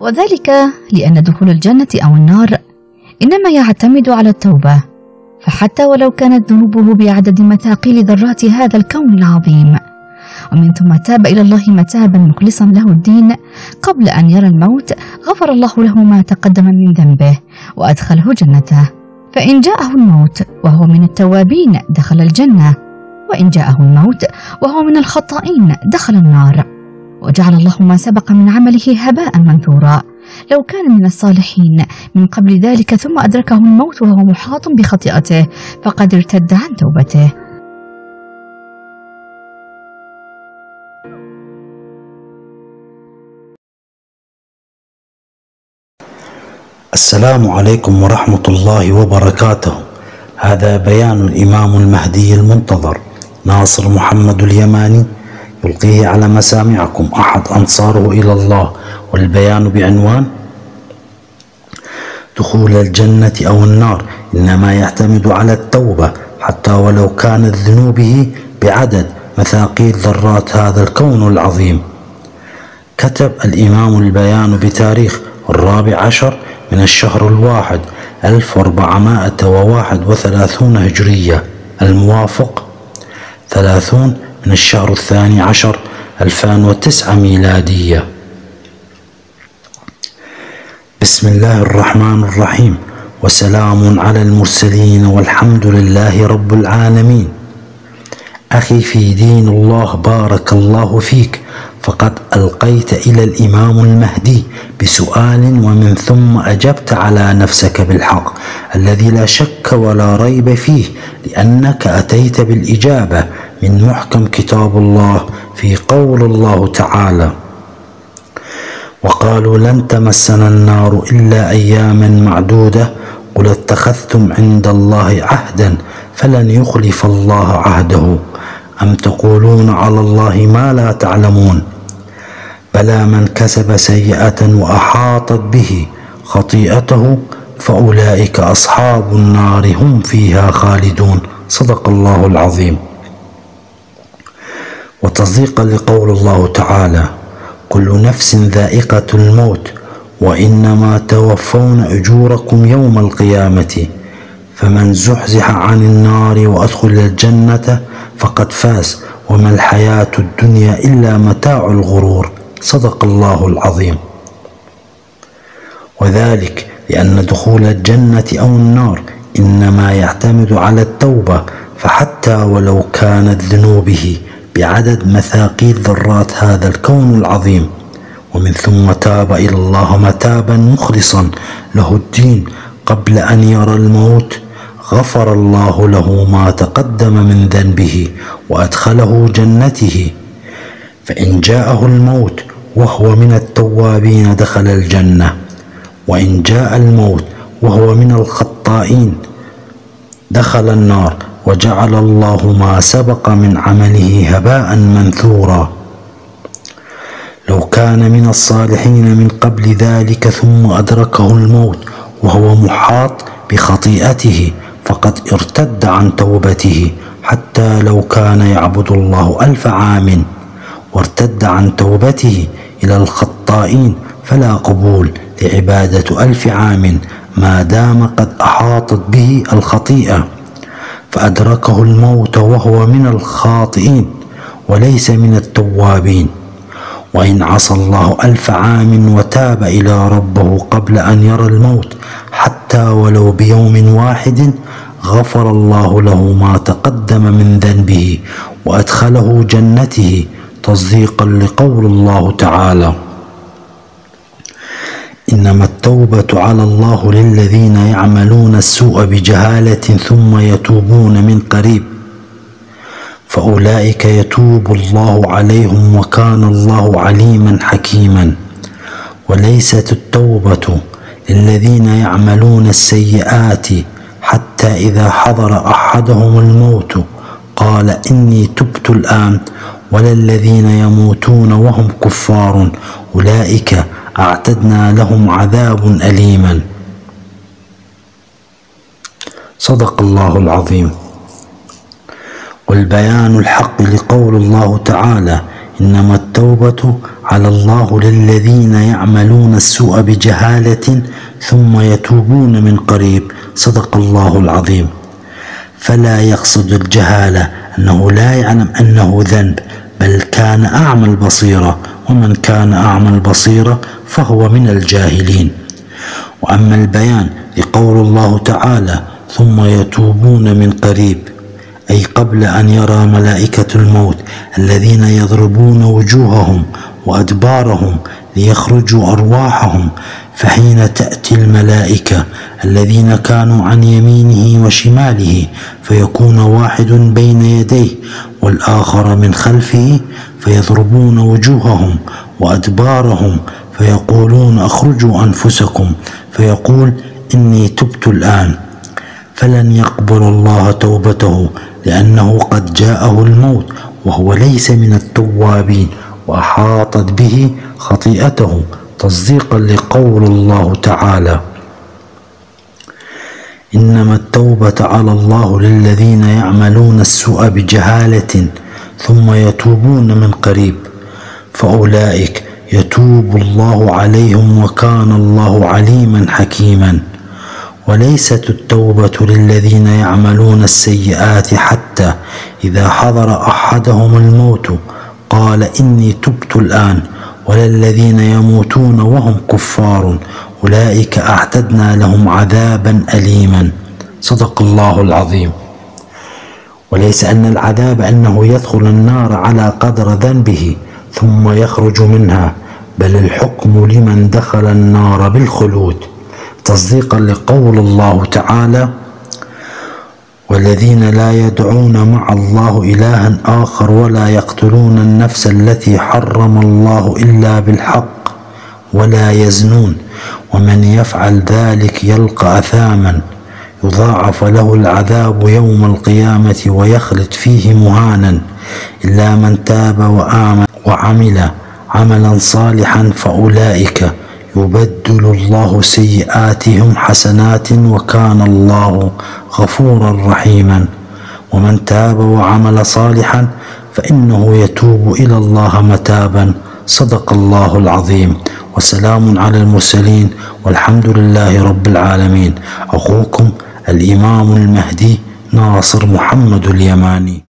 وذلك لأن دخول الجنة أو النار إنما يعتمد على التوبة، فحتى ولو كانت ذنوبه بعدد مثاقيل ذرات هذا الكون العظيم، ومن ثم تاب إلى الله متابا مخلصا له الدين قبل أن يرى الموت، غفر الله له ما تقدم من ذنبه وأدخله جنته. فإن جاءه الموت وهو من التوابين دخل الجنة، وإن جاءه الموت وهو من الخطائين دخل النار. وجعل الله ما سبق من عمله هباء منثورا، لو كان من الصالحين من قبل ذلك ثم أدركه الموت وهو محاط بخطيئته فقد ارتد عن توبته. السلام عليكم ورحمة الله وبركاته. هذا بيان الإمام المهدي المنتظر ناصر محمد اليماني يلقيه على مسامعكم أحد أنصاره إلى الله، والبيان بعنوان دخول الجنة أو النار إنما يعتمد على التوبة، حتى ولو كانت ذنوبه بعدد مثاقيل ذرات هذا الكون العظيم. كتب الإمام البيان بتاريخ 14 من الشهر 1 1431 هجرية، الموافق 30 من الشهر 12 2009 ميلادية. بسم الله الرحمن الرحيم، وسلام على المرسلين والحمد لله رب العالمين. أخي في دين الله، بارك الله فيك، فقد ألقيت إلى الإمام المهدي بسؤال ومن ثم أجبت على نفسك بالحق الذي لا شك ولا ريب فيه، لأنك أتيت بالإجابة من محكم كتاب الله في قول الله تعالى: وقالوا لن تمسنا النار إلا أياما معدودة قل اتخذتم عند الله عهدا فلن يخلف الله عهده أم تقولون على الله ما لا تعلمون. بلى من كسب سيئة وأحاطت به خطيئته فأولئك أصحاب النار هم فيها خالدون. صدق الله العظيم. وتصديقا لقول الله تعالى: كل نفس ذائقة الموت وإنما توفون أجوركم يوم القيامة فمن زحزح عن النار وأدخل الجنة فقد فاز وما الحياة الدنيا إلا متاع الغرور. صدق الله العظيم. وذلك لأن دخول الجنة أو النار إنما يعتمد على التوبة، فحتى ولو كانت ذنوبه بعدد مثاقيل ذرات هذا الكون العظيم، ومن ثم تاب إلى الله متابا مخلصا له الدين قبل أن يرى الموت، غفر الله له ما تقدم من ذنبه وأدخله جنته. فإن جاءه الموت وهو من التوابين دخل الجنة، وإن جاء الموت وهو من الخطائين دخل النار. وجعل الله ما سبق من عمله هباء منثورا، لو كان من الصالحين من قبل ذلك ثم أدركه الموت وهو محاط بخطيئته فقد ارتد عن توبته، حتى لو كان يعبد الله 1000 عام وارتد عن توبته إلى الخطائين فلا قبول لعبادة 1000 عام ما دام قد أحاطت به الخطيئة. فأدركه الموت وهو من الخاطئين وليس من التوابين. وإن عصى الله 1000 عام وتاب إلى ربه قبل أن يرى الموت حتى ولو بيوم واحد، غفر الله له ما تقدم من ذنبه وأدخله جنته، تصديقا لقول الله تعالى: إنما التوبة على الله للذين يعملون السوء بجهالة ثم يتوبون من قريب فأولئك يتوب الله عليهم وكان الله عليما حكيما. وليست التوبة للذين يعملون السيئات حتى إذا حضر أحدهم الموت قال إني تبت الآن، ولا الذين يموتون وهم كفار أولئك أعتدنا لهم عذاب أليما. صدق الله العظيم. والبيان الحق لقول الله تعالى: إنما التوبة على الله للذين يعملون السوء بجهالة ثم يتوبون من قريب، صدق الله العظيم. فلا يقصد الجهالة أنه لا يعلم أنه ذنب، بل كان أعمى البصيرة، ومن كان أعمى البصيرة فهو من الجاهلين. وأما البيان يقول الله تعالى ثم يتوبون من قريب، أي قبل أن يرى ملائكة الموت الذين يضربون وجوههم وأدبارهم ليخرجوا أرواحهم، فحين تأتي الملائكة الذين كانوا عن يمينه وشماله فيكون واحد بين يديه والآخر من خلفه فيضربون وجوههم وأدبارهم فيقولون أخرجوا أنفسكم، فيقول إني تبت الآن، فلن يقبل الله توبته لأنه قد جاءه الموت وهو ليس من التوابين، وأحاطت به خطيئته تصديقا لقول الله تعالى إنما التوبة على الله للذين يعملون السوء بجهالة ثم يتوبون من قريب فأولئك يتوب الله عليهم وكان الله عليما حكيما. وليست التوبة للذين يعملون السيئات حتى إذا حضر أحدهم الموت قال إني تبت الآن، ولا الذين يموتون وهم كفار، أولئك أعتدنا لهم عذابا أليما، صدق الله العظيم. وليس أن العذاب أنه يدخل النار على قدر ذنبه ثم يخرج منها، بل الحكم لمن دخل النار بالخلود، تصديقا لقول الله تعالى والذين لا يدعون مع الله إلها آخر ولا يقتلون النفس التي حرم الله إلا بالحق ولا يزنون ومن يفعل ذلك يلقى أثاما يضاعف له العذاب يوم القيامة ويخلد فيه مهانا إلا من تاب وآمن وعمل عملا صالحا فأولئك يبدل الله سيئاتهم حسنات وكان الله غفورا رحيما. ومن تاب وعمل صالحا فإنه يتوب إلى الله متابا، صدق الله العظيم. وسلام على المرسلين والحمد لله رب العالمين. أخوكم الإمام المهدي ناصر محمد اليماني.